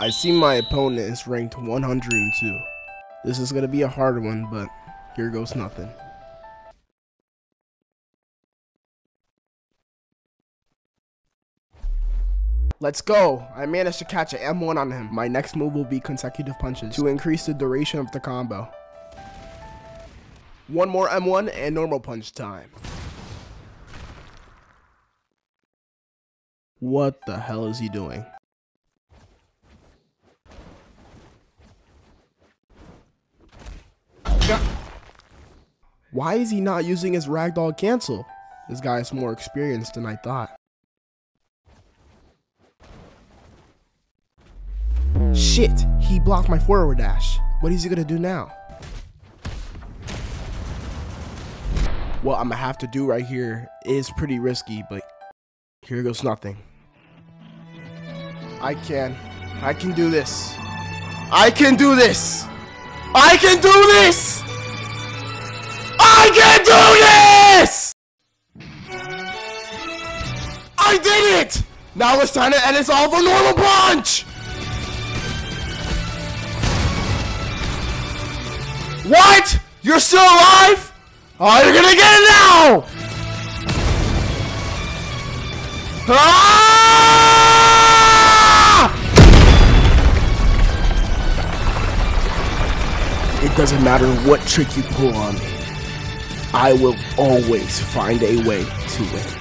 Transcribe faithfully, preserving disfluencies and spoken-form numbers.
I see my opponent is ranked one hundred two. This is going to be a hard one, but here goes nothing. Let's go! I managed to catch an M one on him. My next move will be consecutive punches to increase the duration of the combo. One more M one and normal punch time. What the hell is he doing? Why is he not using his ragdoll cancel? This guy is more experienced than I thought. Shit, he blocked my forward dash. What is he gonna do now? What I'm gonna have to do right here is pretty risky, but here goes nothing. I can. I can do this. I can do this. I can do this. I can do this! I did it! Now it's time to end this all with a normal punch! What? You're still alive? Oh, you're gonna get it now! Ah! It doesn't matter what trick you pull on me. I will always find a way to win.